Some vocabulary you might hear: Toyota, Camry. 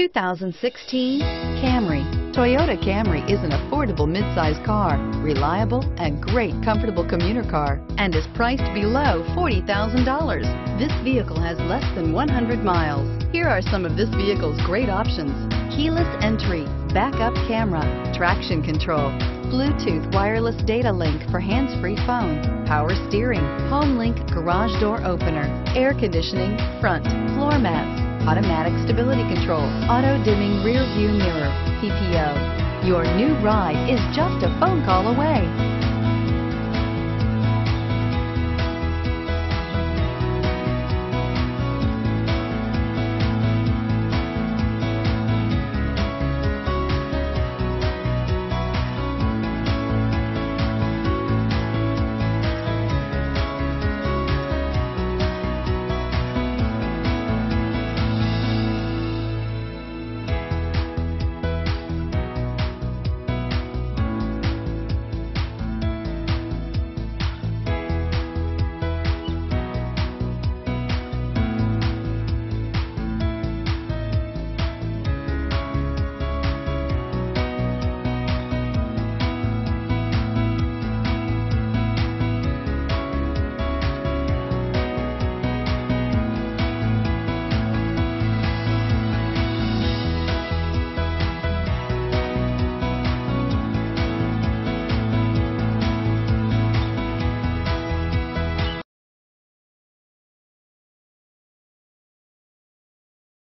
2016 Camry. Toyota Camry is an affordable midsize car, reliable and great comfortable commuter car, and is priced below $40,000. This vehicle has less than 100 miles. Here are some of this vehicle's great options: keyless entry, backup camera, traction control, Bluetooth wireless data link for hands-free phone, power steering, home link garage door opener, air conditioning, front, floor mats, automatic stability control, auto-dimming rear view mirror, PPO. Your new ride is just a phone call away.